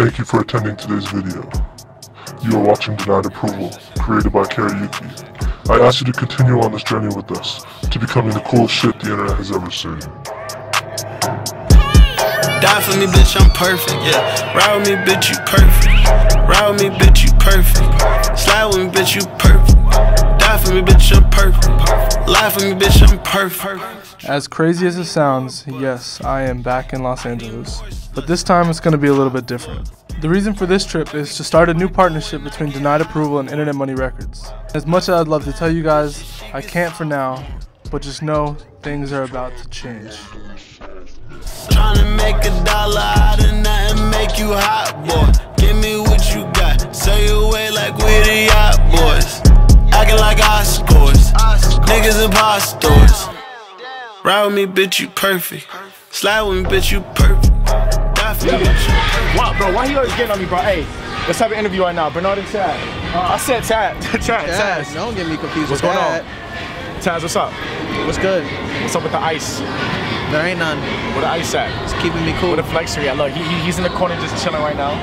Thank you for attending today's video. You are watching Denied Approval, created by Kara Yuki. I ask you to continue on this journey with us to becoming the coolest shit the internet has ever seen. Die for me, bitch, I'm perfect, yeah. Ride with me, bitch, you perfect. Ride with me, bitch, you perfect. Slide with me, bitch, you perfect. Die for me, bitch, I'm perfect. Lie for me, bitch, I'm perfect. As crazy as it sounds, yes, I am back in Los Angeles. But this time it's going to be a little bit different. The reason for this trip is to start a new partnership between Denied Approval and Internet Money Records. As much as I'd love to tell you guys, I can't for now, but just know things are about to change. Trying to make $1 out of nothing, make you hot, boy. Give me what you got, sail you away like we the yacht boys. Acting like Oscars, niggas impostors. Ride with me, bitch, you perfect. Slide with me, bitch, you perfect. Yeah. Wow, bro, why he always getting on me, bro? Hey, let's have an interview right now. Bernard and Chad. I said Chad. Chad. Don't get me confused with Chad. What's going on? Chaz, what's up? What's good? What's up with the ice? There ain't none. Where the ice at? It's keeping me cool. With the flexery. I love he's in the corner just chilling right now.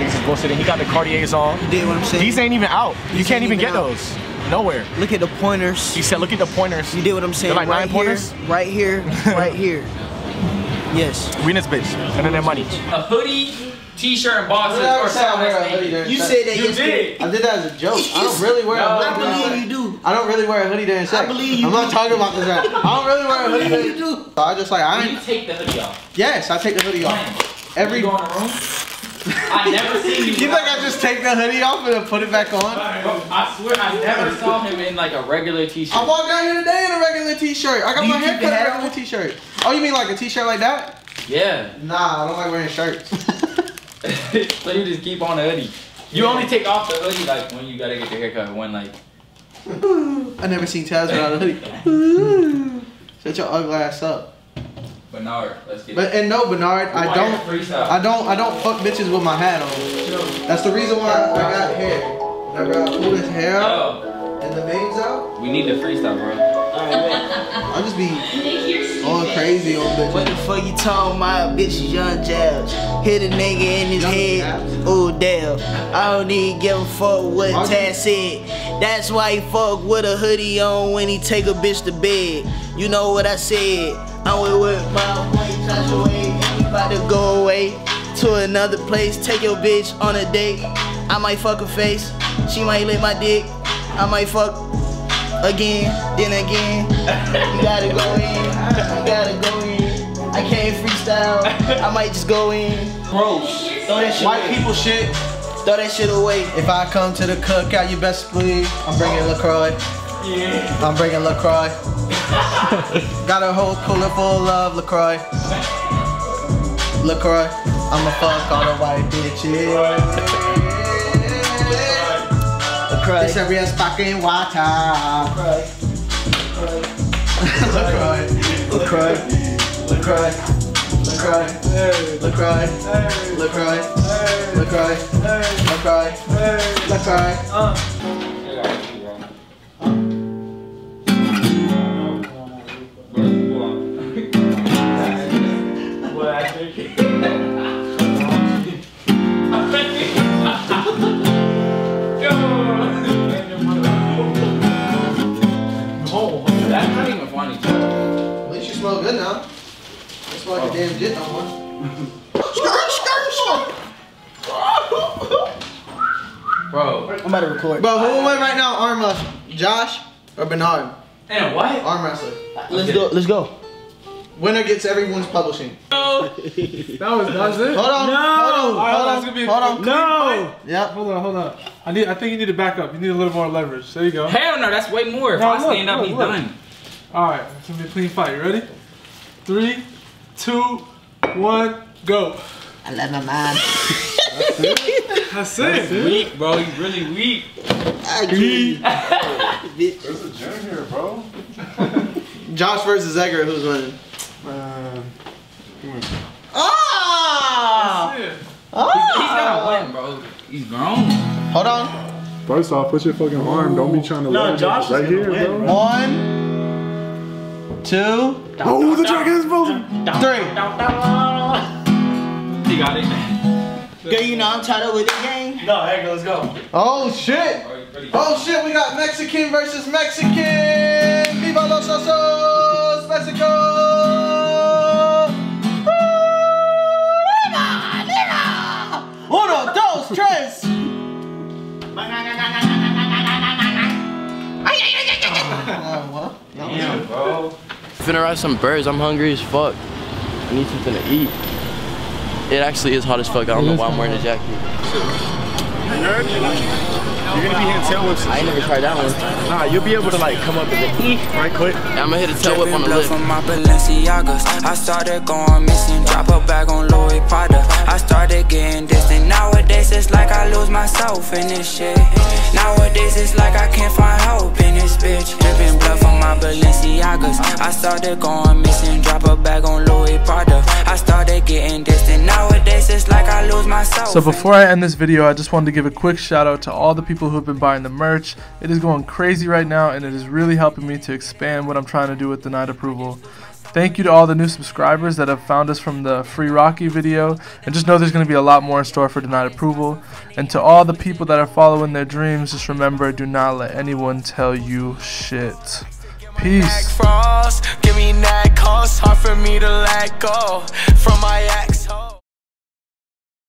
Niggas is bullshitting. He got the Cartiers on. You did what I'm saying. These ain't even out. You can't even get those. Nowhere. Look at the pointers. He said, look at the pointers. You did what I'm saying. They're like right 9 pointers? Here, right here, right here. Yes. We in this bitch. And then their money. A hoodie, t-shirt, and boxes or something. You said that yesterday. I did that as a joke. I don't really wear a hoodie. I believe you do. I don't really wear a hoodie during sex. I believe you. I'm not talking about this right now. I don't really wear a hoodie during sex. So I just like, I ain't. You take the hoodie off. Yes, I take the hoodie off. Every. I never seen you. You think I just take the hoodie off and then put it back on? Bro, I swear I never saw him in like a regular t-shirt. I walked out here today in a regular t-shirt. I got my hair cut in a regular t-shirt. Oh, you mean like a t-shirt like that? Yeah. Nah, I don't like wearing shirts. So you just keep on the hoodie. You only take off the hoodie like when you gotta get your haircut. When like. I never seen Taz without a hoodie. Shut your ugly ass up. Bernard, let's get it. And no, Bernard, I don't fuck bitches with my hat on. That's the reason why I got hair. I got all this hair out and the bangs out. We need to freestyle, bro. I'll just be going crazy on bitches. What the fuck you talking about, bitch? Young Jabs hit a nigga in his head. Oh damn, I don't even give a fuck what Taz said. That's why he fuck with a hoodie on when he take a bitch to bed. You know what I said? I went with my boy, touch away. You about to go away to another place. Take your bitch on a date. I might fuck her face. She might lick my dick. I might fuck again, then again. You gotta go in. You gotta go in. I can't freestyle. I might just go in. Gross. Throw that shit. White people shit. Throw that shit away. If I come to the cookout, you best believe I'm bringing LaCroix. Yeah. I'm bringing LaCroix. Got a whole cooler full of LaCroix. LaCroix, I'ma fuck all the white bitches. LaCroix, it's a real fucking water. LaCroix, LaCroix, LaCroix, LaCroix, LaCroix, LaCroix, LaCroix, LaCroix, LaCroix, LaCroix. Damn shit, no more. Bro, I'm about to record. Bro, who went right now? Arm wrestler, Josh or Bernard? And what? Arm wrestler. Let's go. Winner gets everyone's publishing. No. That was it. Hold on. No. Yeah. Hold on. I think you need to back up. You need a little more leverage. There you go. Hell no, that's way more. If I stand up, he's done. All right, it's gonna be a clean fight. You ready? 3, 2, 1, go. I love my mind. That's it. Weak, bro. He's really weak. I agree. There's a gym here, bro. Josh versus Edgar, who's winning? He's gonna win, bro. He's grown. Hold on. First off, put your fucking arm. Don't be trying to win. Josh right here, win, bro. 1, 2. The dragon is moving. 3. He got it. Girl, you know I'm tied up with the game. No, hey, let's go. Oh, shit. Oh, shit, we got Mexican versus Mexican. Viva los osos, Mexico. Viva, viva. Uno, dos, tres. What? Damn, bro. Finna ride some birds. I'm hungry as fuck. I need something to eat. It actually is hot as fuck. I don't know why I'm wearing a jacket. You're gonna be hitting tail whips. I ain't never tried that one. Nah, you'll be able to like come up with an E right quick. Yeah, I'm gonna hit a tail whip on the lip. I started going missing. Drop a bag on Louis Potter. I started getting distant. Nowadays it's like I lose myself in this shit. Nowadays it's like I can't find hope in this bitch. Dripping blood from my Balenciagas. I started going missing. Drop a bag on Louis Potter. I started getting distant. Nowadays it's like I lose myself. So before I end this video, I just wanted to give a quick shout out to all the people who have been buying the merch. It is going crazy right now, and it is really helping me to expand what I'm trying to do with Denied Approval. Thank you to all the new subscribers that have found us from the Free Rocky video, and just know there's going to be a lot more in store for Denied Approval. And to all the people that are following their dreams, just remember, do not let anyone tell you shit. Peace. Give me that cost, hard for me to let go from my ex.